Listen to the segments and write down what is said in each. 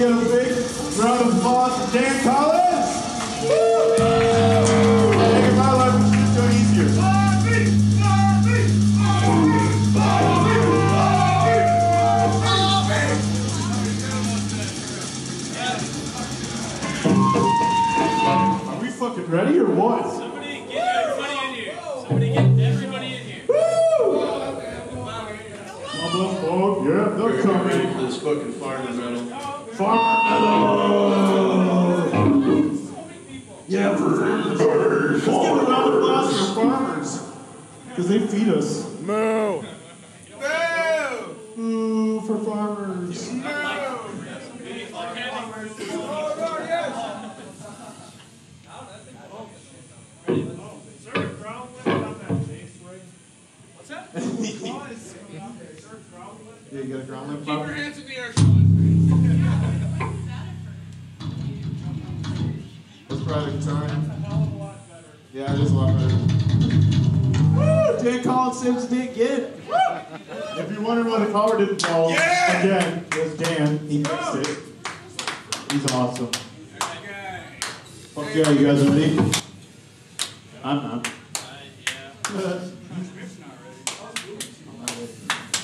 give a big round of applause to Dan Collins. Woo! Making my life just so easier. Are we fucking ready or what? Somebody get everybody in here. Somebody get everybody in here. Woo! Oh, yeah, they're coming. Ready for this fucking farmer metal. Farmers! Yeah, farmers! Let's give a round of applause for farmers, because they feed us. Moo! Moo! Moo for farmers! Moo! What's that? Yeah, you got a ground lamp. Keep your hands in the air. Time. That's a hell of a lot better. Yeah, it is a lot better. Woo! Dan Collins saves the day again. If you're wondering why the collar didn't fall, yeah! Again, it was Dan. He fixed it. He's awesome. Okay. Fuck yeah, you guys are ready? I'm not. Yeah. I'm not ready.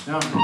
Now I'm ready.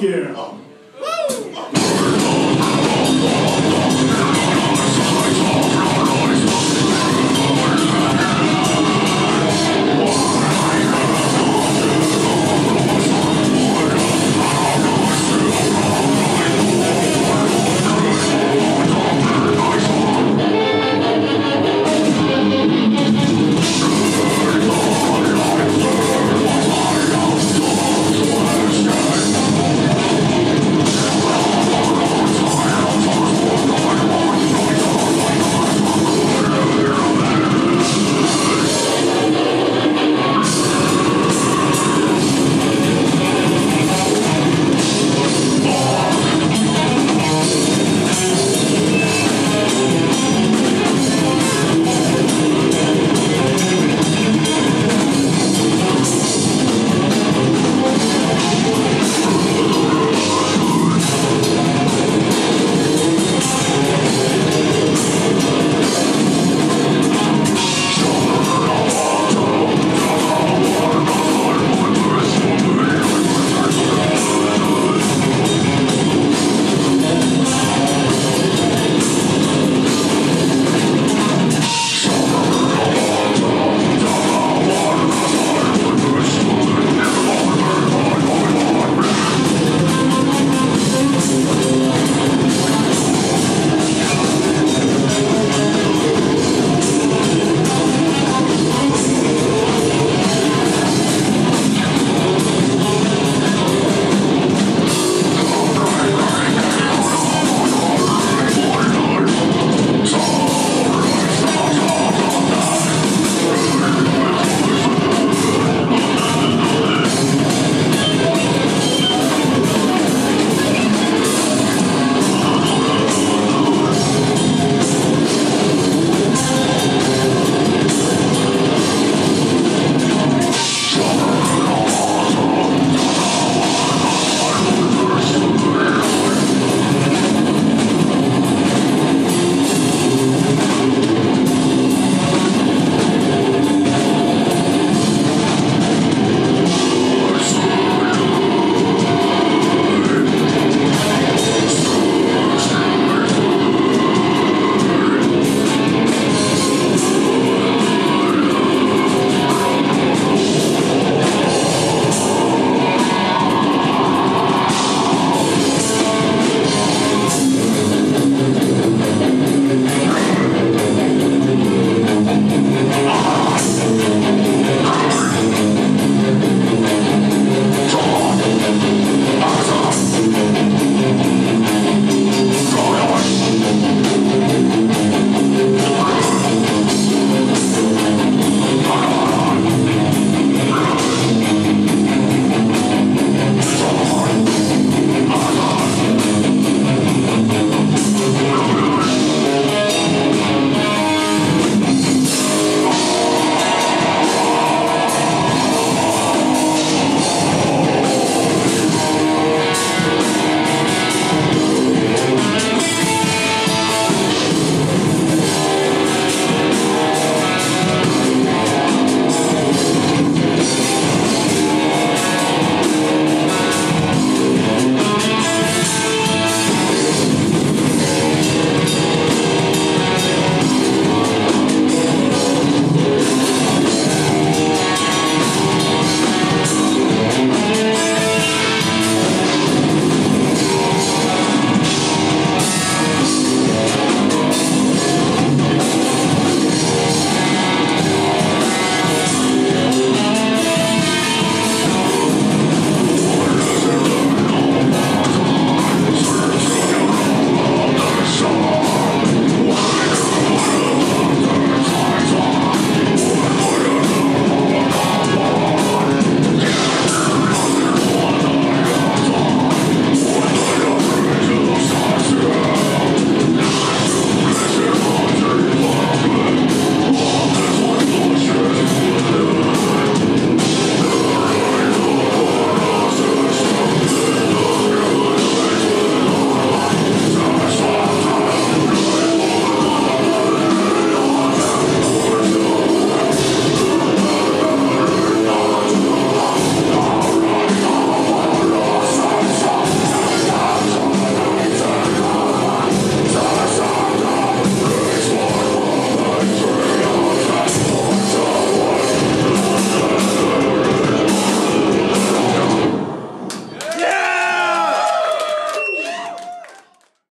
here.